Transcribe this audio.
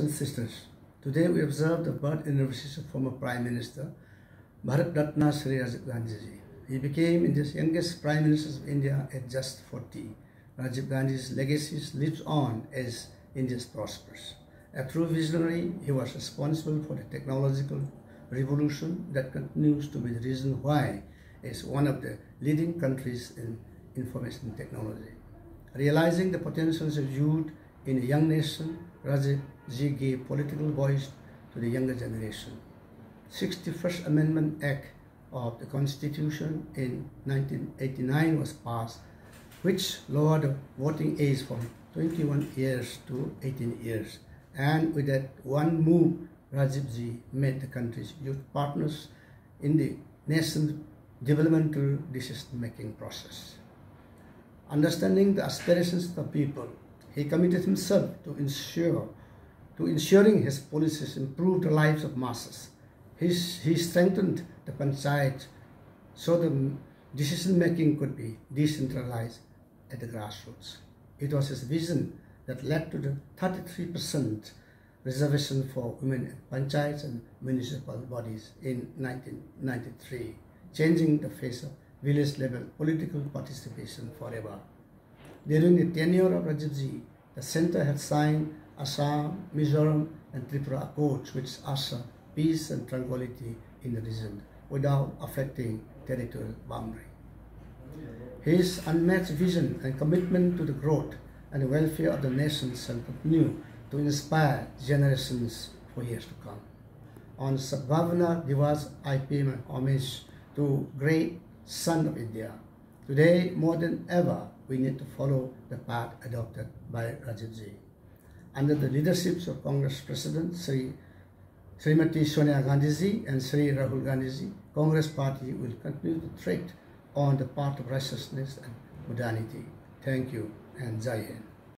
and sisters, today we observe the birth anniversary of former Prime Minister Bharat Ratna Shri Rajiv Gandhi ji. He became India's youngest Prime Minister of India at just 40. Rajiv Gandhi's legacy lives on as India's prospers. A true visionary, he was responsible for the technological revolution that continues to be the reason why it's one of the leading countries in information technology. Realizing the potentials of youth in a young nation, Rajiv ji gave political voice to the younger generation. 61st Amendment Act of the Constitution in 1989 was passed, which lowered the voting age from 21 years to 18 years. And with that one move, Rajiv ji made the country's youth partners in the nation's developmental decision-making process. Understanding the aspirations of the people, he committed himself to ensuring his policies improved the lives of masses. He strengthened the panchayat so the decision-making could be decentralized at the grassroots. It was his vision that led to the 33% reservation for women in panchayats and municipal bodies in 1993, changing the face of village-level political participation forever. During the tenure of Rajiv ji, the centre had signed Assam, Mizoram and Tripura accords, which usher peace and tranquility in the region without affecting territorial boundary. His unmatched vision and commitment to the growth and the welfare of the nation shall continue to inspire generations for years to come. On Sadbhavana Diwas, I pay my homage to great son of India. Today, more than ever, we need to follow the path adopted by Rajiv ji. Under the leadership of Congress President Srimati Sonia Gandhi ji and Sri Rahul Gandhi ji, Congress Party will continue to tread on the path of righteousness and modernity. Thank you and Jai Hind.